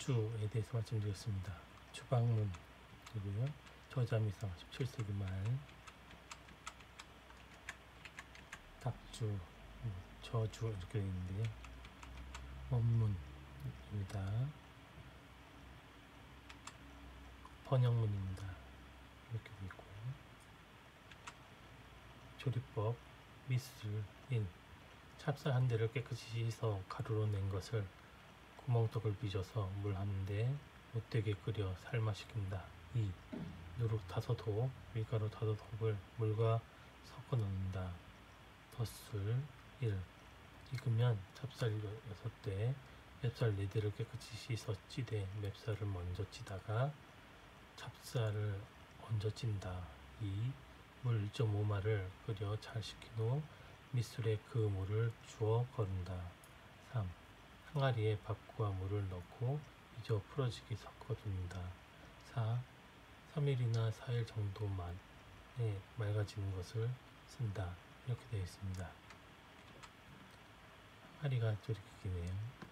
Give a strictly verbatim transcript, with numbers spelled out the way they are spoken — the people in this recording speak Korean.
닥주에 대해서 말씀드렸습니다. 주방문 되고요. 저자미상 십칠 세기 말 닥주, 저주 이렇게 되어 있는데요. 원문입니다. 번역문입니다. 이렇게 되어 있고요. 조리법, 미술, 인. 찹쌀 한 대를 깨끗이 씻어 가루로 낸 것을 구멍떡을 빚어서 물 한 대 못되게 끓여 삶아 식힌다. 이. 누룩 다섯 호, 밀가루 다섯 호를 물과 섞어 넣는다. 덧술 일. 익으면 찹쌀 여섯 대, 맵쌀 네 대를 깨끗이 씻어 찌되 맵쌀을 먼저 찌다가 찹쌀을 얹어 찐다. 이. 물 일 점 오 마를 끓여 잘 식힌 후 밑술에 그 물을 주어 거른다. 삼. 항아리에 밥과 물을 넣고 잊어 풀어지기 섞어둔다. 사. 삼 일이나 사 일 정도 만에 맑아지는 것을 쓴다. 이렇게 되어 있습니다. 항아리가 좀 이렇게 기네요.